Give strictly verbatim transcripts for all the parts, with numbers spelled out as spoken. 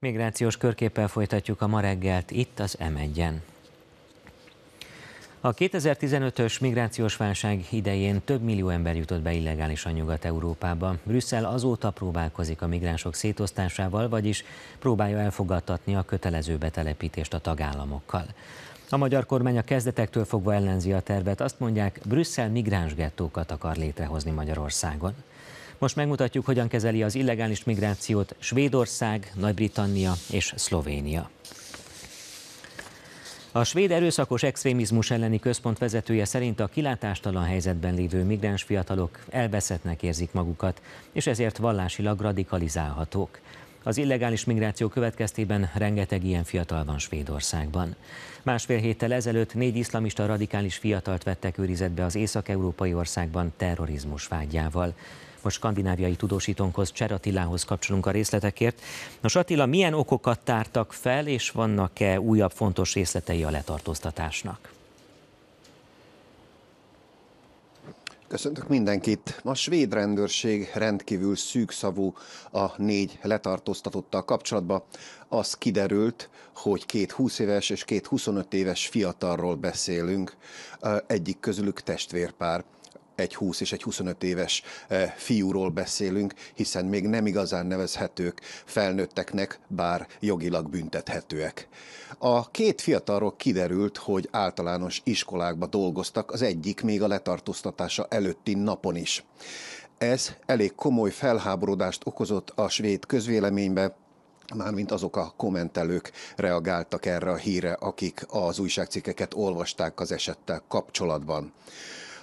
Migrációs körképpel folytatjuk a ma reggelt itt az M egyen. A kétezer-tizenötös migrációs válság idején több millió ember jutott be illegálisan Nyugat-Európába. Brüsszel azóta próbálkozik a migránsok szétosztásával, vagyis próbálja elfogadtatni a kötelező betelepítést a tagállamokkal. A magyar kormány a kezdetektől fogva ellenzi a tervet, azt mondják, Brüsszel migránsgettókat akar létrehozni Magyarországon. Most megmutatjuk, hogyan kezeli az illegális migrációt Svédország, Nagy-Britannia és Szlovénia. A svéd erőszakos extrémizmus elleni központ vezetője szerint a kilátástalan helyzetben lévő migráns fiatalok elveszettnek érzik magukat, és ezért vallásilag radikalizálhatók. Az illegális migráció következtében rengeteg ilyen fiatal van Svédországban. Másfél héttel ezelőtt négy iszlamista radikális fiatalt vettek őrizetbe az észak-európai országban terrorizmus vágyával. Most skandináviai tudósítónkhoz, Cser Attilához kapcsolunk a részletekért. Nos, Attila, milyen okokat tártak fel, és vannak-e újabb fontos részletei a letartóztatásnak? Köszöntök mindenkit! A svéd rendőrség rendkívül szűkszavú a négy letartóztatottal kapcsolatban. Az kiderült, hogy két húsz éves és két huszonöt éves fiatalról beszélünk, egyik közülük testvérpár. Egy húsz és egy huszonöt éves fiúról beszélünk, hiszen még nem igazán nevezhetők felnőtteknek, bár jogilag büntethetőek. A két fiatalról kiderült, hogy általános iskolákba dolgoztak, az egyik még a letartóztatása előtti napon is. Ez elég komoly felháborodást okozott a svéd közvéleményben, mármint azok a kommentelők reagáltak erre a hírre, akik az újságcikkeket olvasták az esettel kapcsolatban.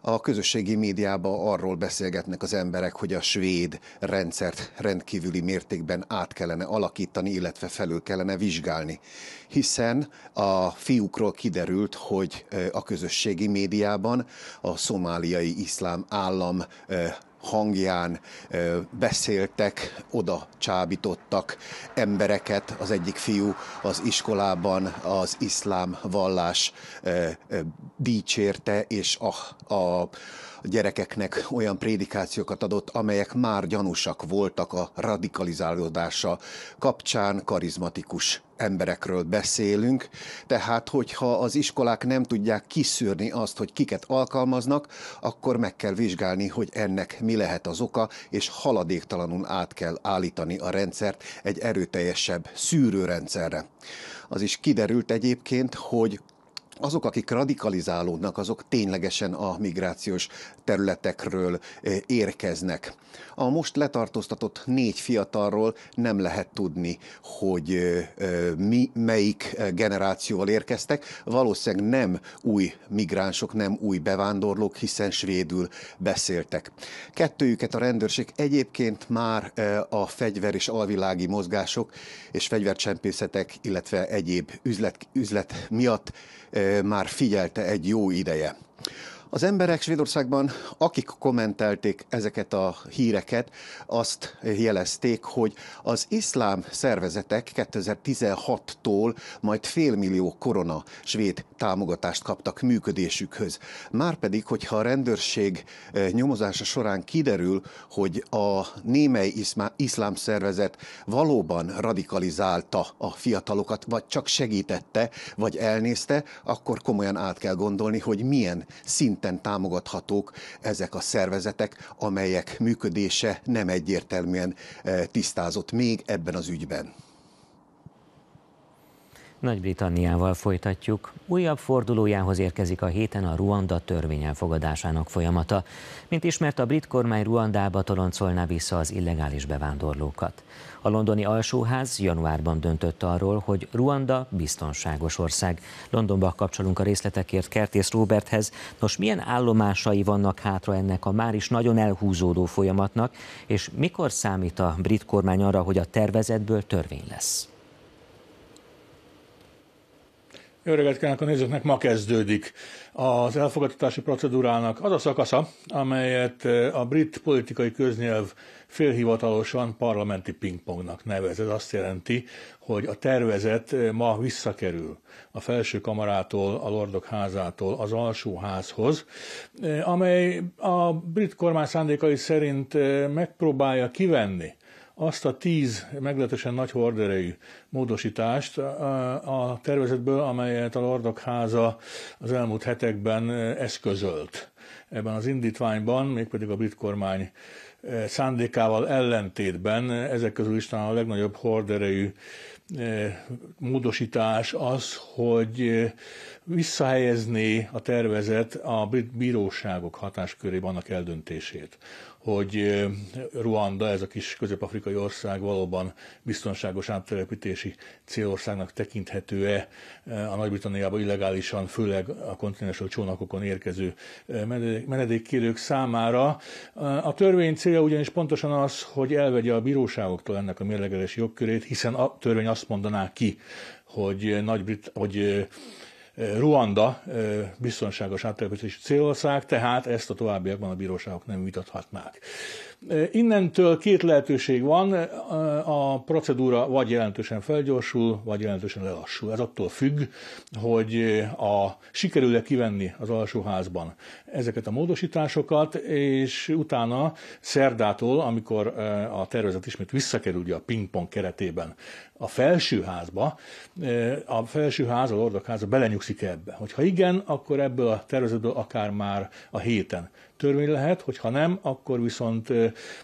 A közösségi médiában arról beszélgetnek az emberek, hogy a svéd rendszert rendkívüli mértékben át kellene alakítani, illetve felül kellene vizsgálni. Hiszen a fiúkról kiderült, hogy a közösségi médiában a szomáliai iszlám állam hangján beszéltek, oda csábítottak embereket. Az egyik fiú az iskolában az iszlám vallás dicsérte, és a, a gyerekeknek olyan prédikációkat adott, amelyek már gyanúsak voltak a radikalizálódása kapcsán, karizmatikus emberekről beszélünk, tehát hogyha az iskolák nem tudják kiszűrni azt, hogy kiket alkalmaznak, akkor meg kell vizsgálni, hogy ennek mi lehet az oka, és haladéktalanul át kell állítani a rendszert egy erőteljesebb szűrőrendszerre. Az is kiderült egyébként, hogy azok, akik radikalizálódnak, azok ténylegesen a migrációs területekről érkeznek. A most letartóztatott négy fiatalról nem lehet tudni, hogy mi, melyik generációval érkeztek. Valószínűleg nem új migránsok, nem új bevándorlók, hiszen svédül beszéltek. Kettőjüket a rendőrség egyébként már a fegyver és alvilági mozgások és fegyvercsempészetek, illetve egyéb üzlet, üzlet miatt már figyelte egy jó ideje. Az emberek Svédországban, akik kommentelték ezeket a híreket, azt jelezték, hogy az iszlám szervezetek kétezer-tizenhattól majd félmillió korona svéd támogatást kaptak működésükhöz. Márpedig, hogyha a rendőrség nyomozása során kiderül, hogy a némely iszlám szervezet valóban radikalizálta a fiatalokat, vagy csak segítette, vagy elnézte, akkor komolyan át kell gondolni, hogy milyen szint támogathatók ezek a szervezetek, amelyek működése nem egyértelműen tisztázott még ebben az ügyben. Nagy-Britanniával folytatjuk. Újabb fordulójához érkezik a héten a Ruanda törvény elfogadásának folyamata. Mint ismert, a brit kormány Ruandába toloncolná vissza az illegális bevándorlókat. A londoni alsóház januárban döntött arról, hogy Ruanda biztonságos ország. Londonba kapcsolunk a részletekért Kertész Roberthez. Nos, milyen állomásai vannak hátra ennek a már is nagyon elhúzódó folyamatnak, és mikor számít a brit kormány arra, hogy a tervezetből törvény lesz? Jó reggelt kívánok a nézőknek, ma kezdődik az elfogadtatási procedúrának az a szakasza, amelyet a brit politikai köznyelv félhivatalosan parlamenti pingpongnak nevez. Ez azt jelenti, hogy a tervezet ma visszakerül a felső kamarától, a lordok házától, az alsóházhoz, amely a brit kormány szándékai szerint megpróbálja kivenni azt a tíz meglehetősen nagy horderejű módosítást a tervezetből, amelyet a Lordok háza az elmúlt hetekben eszközölt. Ebben az indítványban, mégpedig a brit kormány szándékával ellentétben ezek közül is a legnagyobb horderejű módosítás az, hogy visszahelyezné a tervezet a brit bíróságok hatáskörében annak eldöntését, hogy Ruanda, ez a kis közép-afrikai ország valóban biztonságos áttelepítési célországnak tekinthető-e a Nagy-Britanniába illegálisan, főleg a kontinensről csónakokon érkező menedékkérők számára. A törvény célja ugyanis pontosan az, hogy elvegye a bíróságoktól ennek a mérlegelési jogkörét, hiszen a törvény azt mondaná ki, hogy Nagy-Brit, hogy Ruanda biztonságos áttelepítési célország, tehát ezt a továbbiakban a bíróságok nem vitathatnák. Innentől két lehetőség van, a procedúra vagy jelentősen felgyorsul, vagy jelentősen lelassul. Ez attól függ, hogy a, sikerül-e kivenni az alsóházban ezeket a módosításokat, és utána szerdától, amikor a tervezet ismét visszakerülje a pingpong keretében a felsőházba, a felsőház, a Lordok háza belenyugszik ebbe. Hogyha igen, akkor ebből a tervezetből akár már a héten törvény lehet, hogyha nem, akkor viszont,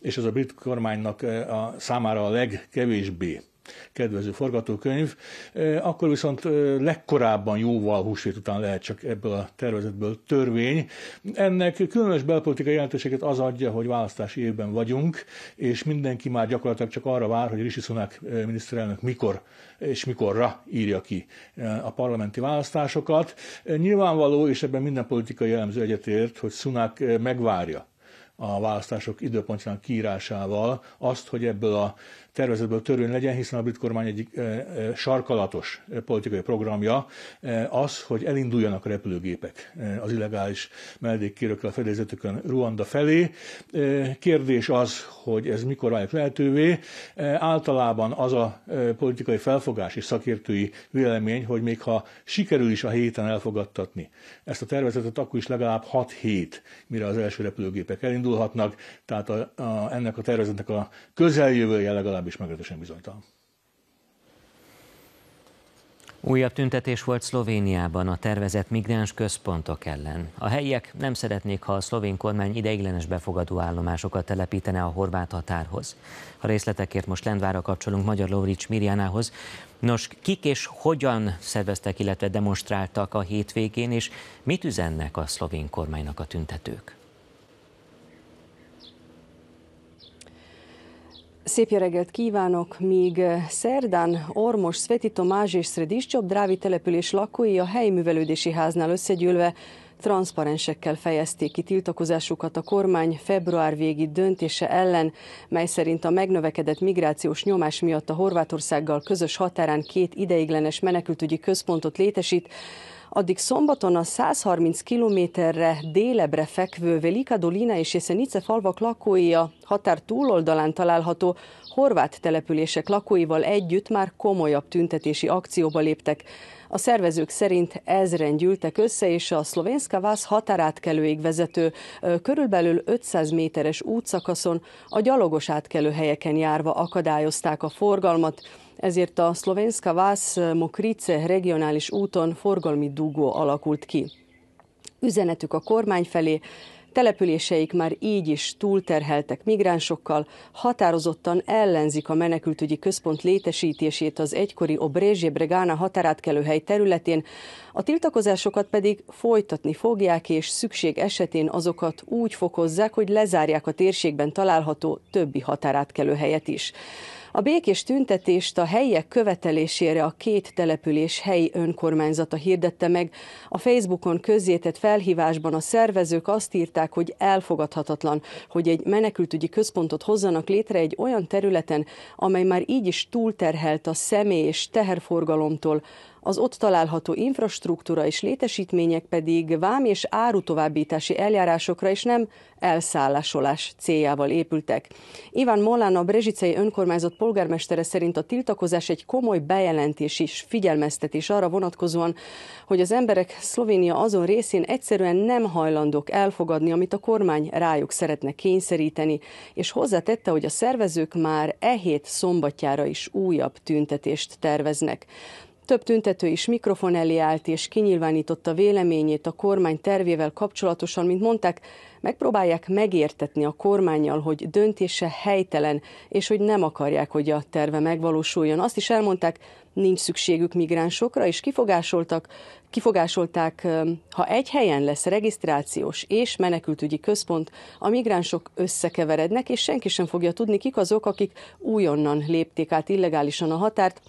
és ez a brit kormánynak a számára a legkevésbé kedvező forgatókönyv, akkor viszont legkorábban jóval húsvét után lehet csak ebből a tervezetből törvény. Ennek különös belpolitikai jelentőséget az adja, hogy választási évben vagyunk, és mindenki már gyakorlatilag csak arra vár, hogy Rishi Sunak miniszterelnök mikor és mikorra írja ki a parlamenti választásokat. Nyilvánvaló, és ebben minden politikai elemző egyetért, hogy Sunak megvárja a választások időpontjának kiírásával azt, hogy ebből a tervezetből törvény legyen, hiszen a brit kormány egyik sarkalatos politikai programja az, hogy elinduljanak a repülőgépek az illegális menedékkérőkkel a fedélzetükön Ruanda felé. Kérdés az, hogy ez mikor válik lehetővé. Általában az a politikai felfogás és szakértői vélemény, hogy még ha sikerül is a héten elfogadtatni ezt a tervezetet, akkor is legalább hat hét, mire az első repülőgépek elindulhatnak, tehát a, a, ennek a tervezetnek a közeljövője legalább is meglehetősen bizonytalan. Újabb tüntetés volt Szlovéniában a tervezett migráns központok ellen. A helyiek nem szeretnék, ha a szlovén kormány ideiglenes befogadó állomásokat telepítene a horvát határhoz. A részletekért most Lendvárra kapcsolunk Magyar Lóricz Mirjánához. Nos, kik és hogyan szerveztek, illetve demonstráltak a hétvégén, és mit üzennek a szlovén kormánynak a tüntetők? Szép jó reggelt kívánok! Míg szerdán Ormos, Sveti Tomázs és Srediszcsop drávi település lakói a helyi művelődési háznál összegyűlve transzparensekkel fejezték ki tiltakozásukat a kormány február végi döntése ellen, mely szerint a megnövekedett migrációs nyomás miatt a Horvátországgal közös határán két ideiglenes menekültügyi központot létesít, addig szombaton a száz harminc kilométerre délebbre fekvő Velika Dolina és Jesenice falvak lakói a határ túloldalán található horvát települések lakóival együtt már komolyabb tüntetési akcióba léptek. A szervezők szerint ezren gyűltek össze, és a Szlovenska Vász határátkelőig vezető körülbelül ötszáz méteres útszakaszon a gyalogos átkelőhelyeken járva akadályozták a forgalmat, ezért a Szlovenska Vász Mokrice regionális úton forgalmi dugó alakult ki. Üzenetük a kormány felé: településeik már így is túlterheltek migránsokkal, határozottan ellenzik a menekültügyi központ létesítését az egykori Obrezje-Bregána határátkelőhely területén, a tiltakozásokat pedig folytatni fogják, és szükség esetén azokat úgy fokozzák, hogy lezárják a térségben található többi határátkelőhelyet is. A békés tüntetést a helyiek követelésére a két település helyi önkormányzata hirdette meg. A Facebookon közzétett felhívásban a szervezők azt írták, hogy elfogadhatatlan, hogy egy menekültügyi központot hozzanak létre egy olyan területen, amely már így is túlterhelt a személy és teherforgalomtól, az ott található infrastruktúra és létesítmények pedig vám és árutovábbítási eljárásokra és nem elszállásolás céljával épültek. Iván Molan, a brezsicei önkormányzat polgármestere szerint a tiltakozás egy komoly bejelentés és figyelmeztetés arra vonatkozóan, hogy az emberek Szlovénia azon részén egyszerűen nem hajlandók elfogadni, amit a kormány rájuk szeretne kényszeríteni, és hozzátette, hogy a szervezők már e hét szombatjára is újabb tüntetést terveznek. Több tüntető is mikrofon elé állt és kinyilvánította véleményét a kormány tervével kapcsolatosan, mint mondták, megpróbálják megértetni a kormánnyal, hogy döntése helytelen, és hogy nem akarják, hogy a terve megvalósuljon. Azt is elmondták, nincs szükségük migránsokra, és kifogásoltak, kifogásolták, ha egy helyen lesz regisztrációs és menekültügyi központ, a migránsok összekeverednek, és senki sem fogja tudni, kik azok, akik újonnan lépték át illegálisan a határt,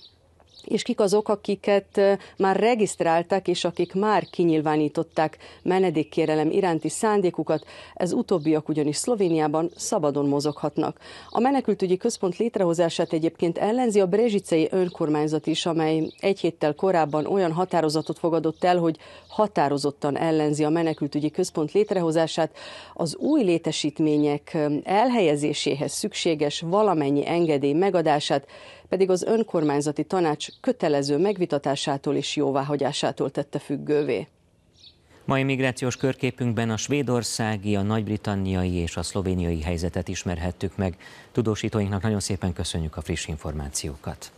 és kik azok, akiket már regisztráltak, és akik már kinyilvánították menedékkérelem iránti szándékukat, ez utóbbiak ugyanis Szlovéniában szabadon mozoghatnak. A menekültügyi központ létrehozását egyébként ellenzi a brezsicei önkormányzat is, amely egy héttel korábban olyan határozatot fogadott el, hogy határozottan ellenzi a menekültügyi központ létrehozását. Az új létesítmények elhelyezéséhez szükséges valamennyi engedély megadását, pedig az önkormányzati tanács kötelező megvitatásától és jóváhagyásától tette függővé. Mai migrációs körképünkben a svédországi, a nagybritanniai és a szlovéniai helyzetet ismerhettük meg. Tudósítóinknak nagyon szépen köszönjük a friss információkat.